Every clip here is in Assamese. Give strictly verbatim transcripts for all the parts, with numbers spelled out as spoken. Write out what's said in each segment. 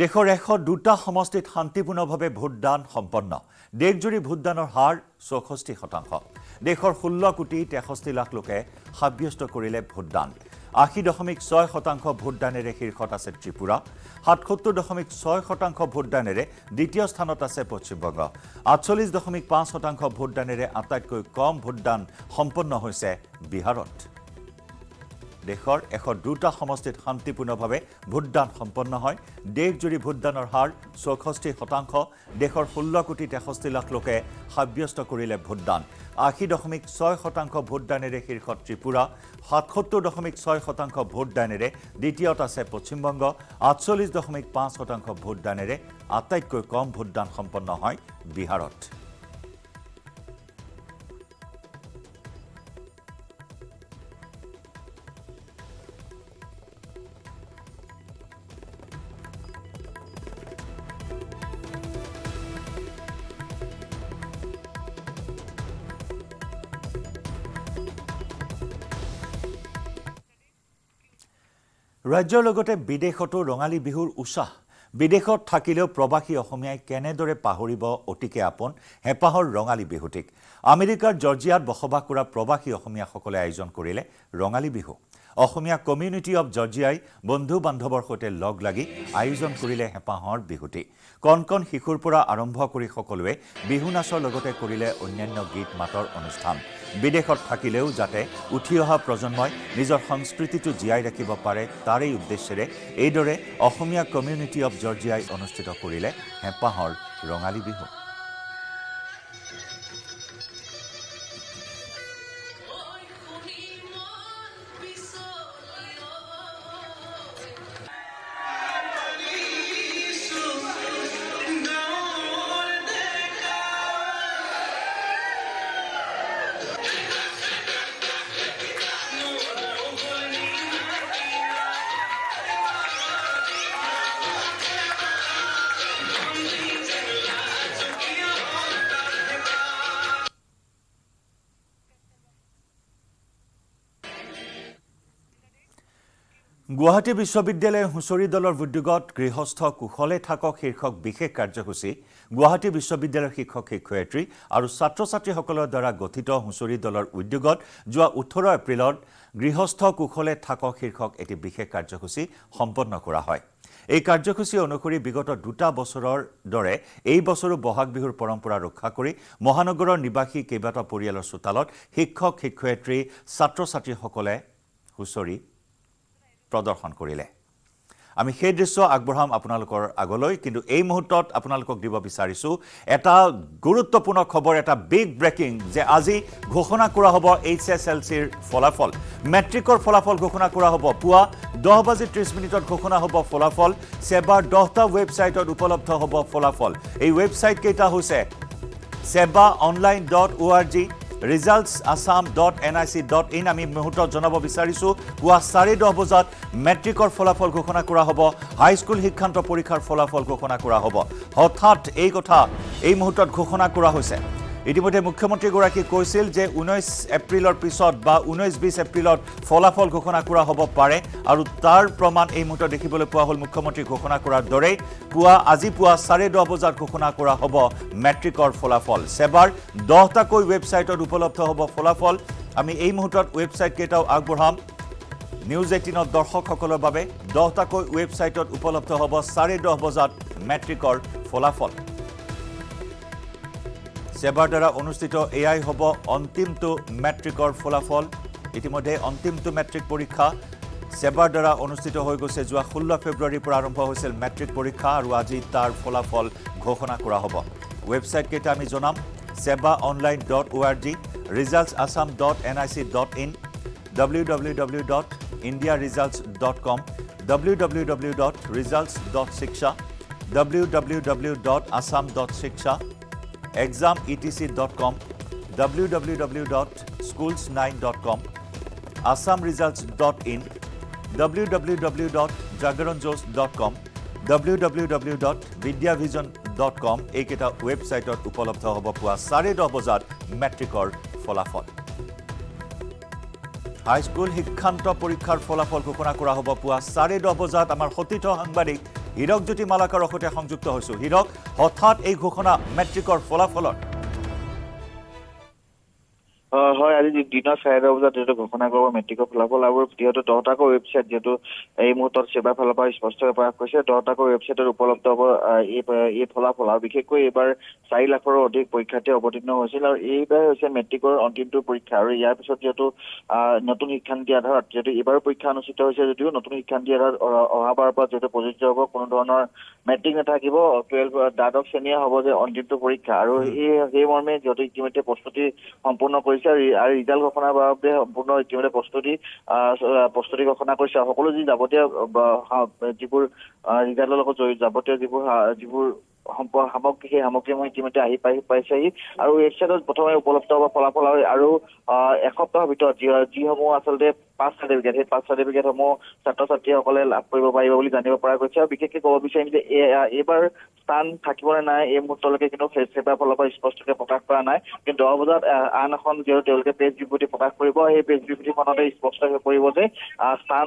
দেশৰ এশ দুটা সমষ্টিত শান্তিপূৰ্ণভাৱে ভোটদান সম্পন্ন দেশজুৰি ভোটদানৰ হাৰ ছয়ষষ্ঠি শতাংশ দেশৰ ষোল্ল কোটি তেষষ্ঠি লাখ লোকে সাব্যস্ত কৰিলে ভোটদান আশী দশমিক ছয় শতাংশ ভোটদানেৰে শীৰ্ষত আছে ত্ৰিপুৰা সাতসত্তৰ দশমিক ছয় শতাংশ ভোটদানেৰে দ্বিতীয় স্থানত আছে পশ্চিমবংগ আঠচল্লিছ দশমিক পাঁচ শতাংশ ভোটদানেৰে আটাইতকৈ কম ভোটদান সম্পন্ন হৈছে বিহাৰত দেশৰ এশ দুটা সমষ্টিত শান্তিপূৰ্ণভাৱে ভোটদান সম্পন্ন হয় দেশজুৰি ভোটদানৰ হাৰ ছয়ষষ্ঠি শতাংশ দেশৰ ষোল্ল কোটি তেষষ্ঠি লাখ লোকে সাব্যস্ত কৰিলে ভোটদান আশী দশমিক ছয় শতাংশ ভোটদানেৰে শীৰ্ষত ত্ৰিপুৰা সাতসত্তৰ দশমিক ছয় শতাংশ ভোটদানেৰে দ্বিতীয়ত আছে পশ্চিমবংগ আঠচল্লিছ দশমিক পাঁচ শতাংশ ভোটদানেৰে আটাইতকৈ কম ভোটদান সম্পন্ন হয় বিহাৰত राज्य लगते विदेशतो रंगाली बिहुर उत्साह विदेशत थाकिलेও प्रवासी অসমীয়াই কেনেদৰে পাহৰিব অতিকে আপন হেপাহৰ ৰঙালী বিহুটিক আমেৰিকাৰ জৰ্জিয়াত বসবাস কৰা প্ৰবাসী অসমীয়াসকলে আয়োজন কৰিলে ৰঙালী বিহু অসমীয়া কমিউনিটি অফ জৰ্জিয়াই বন্ধু বান্ধৱৰ সৈতে লগ লাগি আয়োজন কৰিলে হেপাহৰ বিহুটি কনকন শিশুৰ পৰা আৰম্ভ কৰি সকলোৱে বিহু নাচৰ লগতে কৰিলে অন্যান্য গীত মাতৰ অনুষ্ঠান বিদেশত থাকিলেও যাতে উঠি অহা প্ৰজন্মই নিজৰ সংস্কৃতিটো জীয়াই ৰাখিব পাৰে তাৰেই উদ্দেশ্যেৰে এইদৰে অসমীয়া কমিউনিটি অফ জৰ্জিয়াই অনুষ্ঠিত কৰিলে হেপাহৰ ৰঙালী বিহু গুৱাহাটী বিশ্ববিদ্যালয় হুঁচৰি দলৰ উদ্যোগত গৃহস্থ কুশলে থাকক শীৰ্ষক বিশেষ কাৰ্যসূচী গুৱাহাটী বিশ্ববিদ্যালয়ৰ শিক্ষক শিক্ষয়িত্ৰী আৰু ছাত্ৰ ছাত্ৰীসকলৰ দ্বাৰা গঠিত হুঁচৰি দলৰ উদ্যোগত যোৱা ওঠৰ এপ্ৰিলত গৃহস্থ কুশলে থাকক শীৰ্ষক এটি বিশেষ কাৰ্যসূচী সম্পন্ন কৰা হয় এই কাৰ্যসূচী অনুসৰি বিগত দুটা বছৰৰ দৰে এই বছৰো বহাগ বিহুৰ পৰম্পৰা ৰক্ষা কৰি মহানগৰৰ নিবাসী কেইবাটা পৰিয়ালৰ চোতালত শিক্ষক শিক্ষয়িত্ৰী ছাত্ৰ ছাত্ৰীসকলে হুঁচৰি प्रदर्शन करिले आमी हे दृश्य आगबढ़ाम आपनालोकर आगलै किन्तु एई मुहूर्तत आपनालोকক দিব বিচাৰিছো এটা গুৰুত্বপূৰ্ণ খবৰ এটা বিগ ব্ৰেকিং যে আজি ঘোষণা কৰা হ'ব এইচ এছ এল চি ৰ ফলাফল মেট্ৰিকৰ ফলাফল ঘোষণা কৰা হ'ব পুৱা দহ বাজি ত্ৰিছ মিনিটত ঘোষণা হ'ব ফলাফল সেবা দহটা ওয়েবসাইটত উপলব্ধ হ'ব ফলাফল এই ওয়েবসাইট কেটা হৈছে seba online dot org results assam dot n i c dot in আমি মুহূৰ্তত জনাব বিচাৰিছো পুৱা চাৰে দহ বজাত মেট্ৰিকৰ ফলাফল ঘোষণা কৰা হ'ব হাইস্কুল শিক্ষান্ত পৰীক্ষাৰ ফলাফল ঘোষণা কৰা হ'ব হঠাৎ এই কথা এই মুহূৰ্তত ঘোষণা কৰা হৈছে ইতিমধ্যে মুখ্যমন্ত্ৰী গৰাকী কৈছিল যে ঊনৈশ এপ্ৰিলৰ পিছত বা ঊনৈশ বিশ এপ্ৰিলত ফলাফল ঘোষণা কৰা হ'ব পাৰে আৰু তাৰ প্ৰমাণ এই মুহূৰ্তত দেখিবলৈ পোৱা হ'ল মুখ্যমন্ত্ৰী ঘোষণা কৰাৰ দৰে পুৱা আজি পুৱা চাৰে দহ বজাত ঘোষণা কৰা হ'ব মেট্ৰিকৰ ফলাফল সেবাৰ দহটাকৈ ৱেবছাইটত উপলব্ধ হ'ব ফলাফল আমি এই মুহূৰ্তত ৱেবছাইট কেইটাও আগবঢ়াম নিউজ এইটিনৰ দৰ্শকসকলৰ বাবে দহটাকৈ ৱেবছাইটত উপলব্ধ হ'ব চাৰে দহ বজাত মেট্ৰিকৰ ফলাফল सेबार द्वारा अनुष्ठित एआई हब अंतिम तो मेट्रिकर फलाफल इतिमध्ये अंतिम तो मेट्रिक परीक्षा सेबार द्वारा अनुष्ठित हो गए जो षोल्ल फेब्रुवारी आरम्भ होइसिल मेट्रिक परीक्षा और आज तार फलाफल घोषणा करा हब वेबसाइट केटा आमी जनाम seba online dot org results assam dot n i c dot in w w w dot india results dot com w w w dot results dot shiksha w w w dot assam dot shiksha exam e t c dot com w w w dot schools nine dot com assam results dot in w w w dot jagaranjos dot com w w w dot vidyavision dot com এইকেইটা ওয়েবসাইটত উপলব্ধ হ'ব পুৱা চাৰে দহ বজাত মেট্ৰিকৰ ফলাফল হাইস্কুল শিক্ষান্ত পৰীক্ষাৰ ফলাফল ঘোষণা কৰা হ'ব পুৱা চাৰে দহ বজাত আমাৰ সতীৰ্থ সাংবাদিক হিৰক জ্যোতি মালাকাৰ ৰখতে সংযুক্ত হৈছো হিৰক হঠাৎ এই ঘোষণা মেট্ৰিকৰ ফলাফল হয় আজি দিনৰ চাইড অবজাত এটা ঘোষণা কৰিব মেট্ৰিকৰ ফলাফল আৰু পিছত দহটা কৈ ৱেবছাইট যেটো এই মুহূৰ্তৰ সেৱা ফলাফল স্পষ্টকৈ প্ৰকাশ কৰিছে দহটা কৈ ৱেবছাইটৰ উপলব্ধ হ'ব এই ফলাফল আৰু বিশেষকৈ এবাৰ চাৰি লাখৰ অধিক পৰীক্ষাতে অৱতীৰ্ণ হৈছিল আৰু এইবাৰ হৈছে মেট্ৰিকৰ অন্তিমটো পৰীক্ষা আৰু ইয়াৰ পিছত যেটো নতুন শিক্ষানীতি আধাৰত যেটো এবাৰ পৰীক্ষা অনুষ্ঠিত হৈছে যদিও নতুন শিক্ষানীতি আধাৰত অহাবাৰ পৰা যেটো প্ৰযোজ্য হ'ব কোনো ধৰণৰ মেট্ৰিক নাথাকিব বাৰ দ্বাদশ শ্ৰেণীৰ হ'ব যে অন্তিমটো পৰীক্ষা আৰু এই সেই মৰ্মে যেটো ইতিমধ্যে প্ৰস্তুতি সম্পূৰ্ণ কৰিছে আৰ ৰিজাল্ট ঘোষণা বাবে সম্পূৰ্ণ ইতিমধ্যে প্ৰস্তুতি প্ৰস্তুতি ঘোষণা কৰিছে সকলো যি যাবতীয় যিবোৰ ৰিজাল্টৰ লগত জড়িত যাবতীয় যিবোৰ যিবোৰ সম্পূৰ্ণ সামগ্ৰী সেই সামগ্ৰীসমূহ ইতিমধ্যে আহি পাই পাইছেহি আৰু ৱেবছাইটত প্ৰথমে উপলব্ধ হ'ব ফলাফল আৰু এসপ্তাহৰ ভিতৰত যিসমূহ আচলতে পাঁচ চাৰ্টিফিকেট সেই পাঁচ চাৰ্টিফিকেটসমূহ ছাত্ৰ ছাত্ৰীসকলে লাভ কৰিব পাৰিব বুলি জানিব পৰা গৈছে আৰু বিশেষকৈ ক'ব বিচাৰিম যে এইবাৰ স্থান থাকিব নে নাই এই মুহূৰ্তলৈকে কিন্তু সেৱা ফলাফল স্পষ্টকৈ প্ৰকাশ কৰা নাই কিন্তু দহ বজাত আন এখন যিহেতু তেওঁলোকে পেজ বিবৃতি প্ৰকাশ কৰিব সেই পেজ বিবৃতিখনতে স্পষ্ট হৈ পৰিব যে স্থান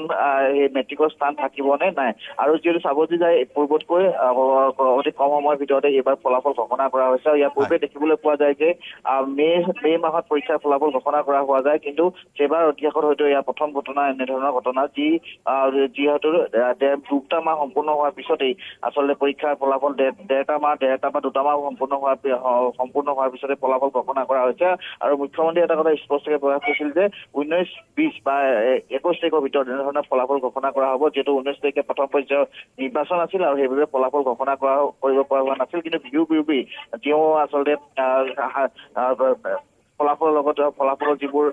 সেই মেট্ৰিকৰ স্থান থাকিব নে নাই আৰু যিহেতু চাবলৈ যায় পূৰ্বতকৈ অতি কম সময়ৰ ভিতৰতে এইবাৰ ফলাফল ঘোষণা কৰা হৈছে আৰু ইয়াৰ পূৰ্বে দেখিবলৈ পোৱা যায় যে মে মে মাহত পৰীক্ষাৰ ফলাফল ঘোষণা কৰা হোৱা যায় কিন্তু সেৱাৰ অধিকাৰত হয়তো ইয়াৰ প্ৰথম ঘটনা এনেধৰণৰ ঘটনা যি যিহেতু দুটা মাহ সম্পূৰ্ণ হোৱাৰ পিছতেই আচলতে পৰীক্ষাৰ ফলাফল ডেৰটা মাহ ডেৰটা বা দুটা মাহ সম্পূৰ্ণ হোৱাৰ সম্পূৰ্ণ হোৱাৰ পিছতে ফলাফল ঘোষণা কৰা হৈছে আৰু মুখ্যমন্ত্ৰীয়ে এটা কথা স্পষ্টকৈ প্ৰকাশ কৰিছিল যে ঊনৈশ বিশ বা একৈশ তাৰিখৰ ভিতৰত এনেধৰণৰ ফলাফল ঘোষণা কৰা হ'ব যিহেতু ঊনৈশ তাৰিখে প্ৰথম পৰ্যায়ৰ নিৰ্বাচন আছিল আৰু সেইবাবে ফলাফল ঘোষণা কৰা কৰিব পৰা হোৱা নাছিল কিন্তু বিহু বিৰোধী তেওঁ আচলতে ফলাফলৰ লগত ফলাফলৰ যিবোৰ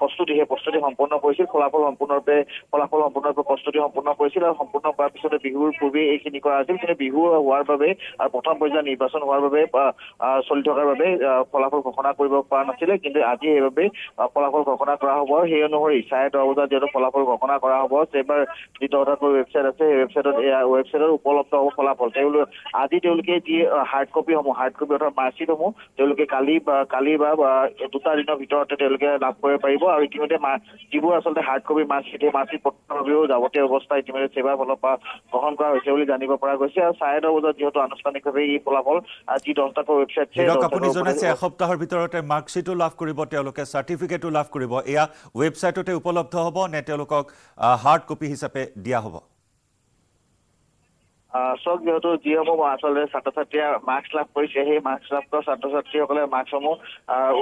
প্ৰস্তুতি সেই প্ৰস্তুতি সম্পূৰ্ণ কৰিছিল ফলাফল সম্পূৰ্ণৰূপে ফলাফল সম্পূৰ্ণৰূপে প্ৰস্তুতি সম্পূৰ্ণ কৰিছিল আৰু সম্পূৰ্ণ কৰাৰ পিছতে বিহুৰ পূৰ্বে এইখিনি কৰা হৈছিল কিন্তু বিহু হোৱাৰ বাবে আৰু প্ৰথম পৰ্যায়ৰ নিৰ্বাচন হোৱাৰ বাবে চলি থকাৰ বাবে ফলাফল ঘোষণা কৰিব পৰা নাছিলে কিন্তু আজি সেইবাবে ফলাফল ঘোষণা কৰা হ'ব আৰু সেই অনুসৰি চাৰে দহ বজাত যিহেতু ফলাফল ঘোষণা কৰা হ'ব এইবাৰ যি দহটাকৈ ৱেবছাইট আছে সেই ৱেবছাইটত ৱেবছাইটত উপলব্ধ হ'ব ফলাফল তেওঁলোক আজি তেওঁলোকে যি হাৰ্ড কপিসমূহ হাৰ্ড কপি অৰ্থাৎ মাৰ্কশ্বিটসমূহ তেওঁলোকে কালি বা কালি বা দুটা দিনৰ ভিতৰতে তেওঁলোকে লাভ কৰিব পাৰিব আৰু ইতিমধ্যে যিবোৰ আচলতে হাৰ্ড কপি মাৰ্কশ্বিট সেই মাৰ্কশ্বিট পত্ৰৰ বাবেও যাৱতীয় ব্যৱস্থা ইতিমধ্যে সেৱাৰ ফালৰ পৰা গ্ৰহণ কৰা হৈছে বুলি জানিব পৰা গৈছে আৰু চাৰে দহ বজাত যিহেতু আনুষ্ঠানিকভাৱে এই ফলাফল আজি দহটাকৈ ৱেবছাইট আপুনি জনাইছে এসপ্তাহৰ ভিতৰতে মাৰ্কশ্বিটো লাভ কৰিব তেওঁলোকে চাৰ্টিফিকেটো লাভ কৰিব এয়া ৱেবছাইটতে উপলব্ধ হ'ব নে তেওঁলোকক হাৰ্ড কপি হিচাপে দিয়া হ'ব চক যেহেতু যিসমূহ আচলতে ছাত্ৰ ছাত্ৰীয়ে মাৰ্কছ লাভ কৰিছে সেই মাৰ্কছ লাভ কৰা ছাত্ৰ ছাত্ৰীসকলে মাৰ্কছসমূহ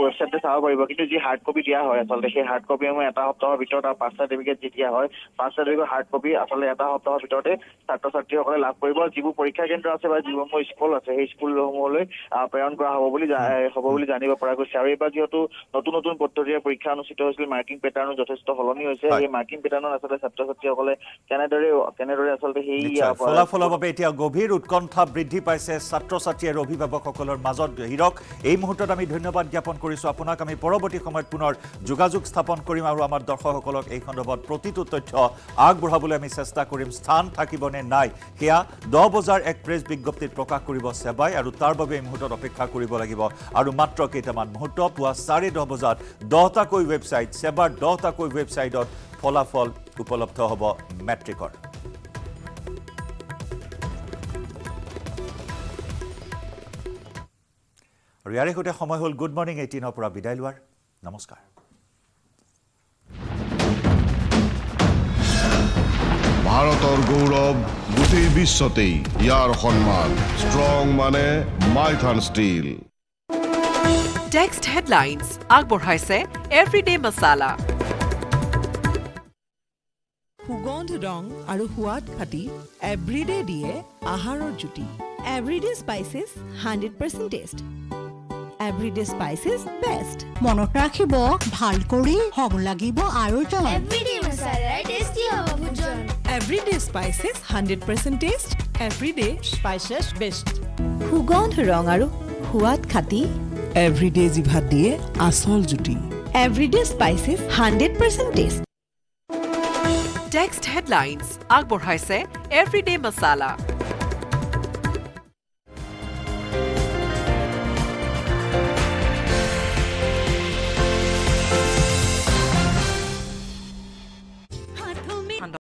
ৱেবছাইটতে চাব পাৰিব কিন্তু যি হাৰ্ড কপি দিয়া হয় আচলতে সেই হাৰ্ড কপিসমূহ এটা সপ্তাহৰ ভিতৰত আৰু পাঁচ চাৰ্টিফিকেট যি দিয়া হয় পাঁচ চাৰ্টিফিকেট হাৰ্ড কপি আচলতে এটা সপ্তাহৰ ভিতৰতে ছাত্ৰ ছাত্ৰীসকলে লাভ কৰিব যিবোৰ পৰীক্ষা কেন্দ্ৰ আছে বা যিসমূহ স্কুল আছে সেই স্কুলসমূহলৈ প্ৰেৰণ কৰা হ'ব বুলি হ'ব বুলি জানিব পৰা গৈছে আৰু এইবাৰ যিহেতু নতুন নতুন পদ্ধতিৰে পৰীক্ষা অনুষ্ঠিত হৈছিল মাৰ্কিং পেটাৰ্ণো যথেষ্ট সলনি হৈছে সেই মাৰ্কিং পেটাৰ্ণত আচলতে ছাত্ৰ ছাত্ৰীসকলে কেনেদৰে কেনেদৰে আচলতে সেই ফলাফল এতিয়া গভীৰ উৎকণ্ঠা বৃদ্ধি পাইছে ছাত্ৰ ছাত্ৰী আৰু অভিভাৱকসকলৰ মাজত হিৰক এই মুহূৰ্তত আমি ধন্যবাদ জ্ঞাপন কৰিছো আপোনাক আমি পৰৱৰ্তী সময়ত পুনৰ যোগাযোগ স্থাপন কৰিম আৰু আমাৰ দৰ্শকসকলক এই খণ্ডত প্ৰতিটো তথ্য আগবঢ়াবলৈ আমি চেষ্টা কৰিম স্থান থাকিব নে নাই সেয়া দহ বজাৰ এক প্ৰেছ বিজ্ঞপ্তিত প্ৰকাশ কৰিব সেৱাই আৰু তাৰ বাবে এই মুহূৰ্তত অপেক্ষা কৰিব লাগিব আৰু মাত্ৰ কেইটামান মুহূৰ্ত পুৱা চাৰে দহ বজাত দহটাকৈ ৱেবছাইট সেৱাৰ দহটাকৈ ৱেবছাইটত ফলাফল উপলব্ধ হ'ব মেট্ৰিকৰ আৰু ইয়াৰ সৈতে সময় হ'ল গুড মৰ্ণিং এইটিনৰ পৰা বিদায় লোৱাৰ নমস্কাৰ ভাৰতৰ গৌৰৱ গোটেই বিশ্বতেই ইয়াৰ সন্মান ষ্ট্ৰং মানে মাইথান ষ্টীল টেক্সট হেডলাইনছ আগবঢ়াইছে এভৰিডে মছালা সুগন্ধ ৰং আৰু সোৱাদ খাটি এভৰিডে দিয়ে আহাৰৰ জুতি everyday spices hundred percent taste Everyday spices best. Monot rakhibo, bhal kori, hom lagibo aro jon. Everyday masala tasty hobo bhujon. Everyday spices one hundred percent taste. Everyday spices best. Hugond rong aro huat khati. Everyday jibhat diye asol juti. Everyday spices one hundred percent taste. Text headlines. Agbor haise everyday masala.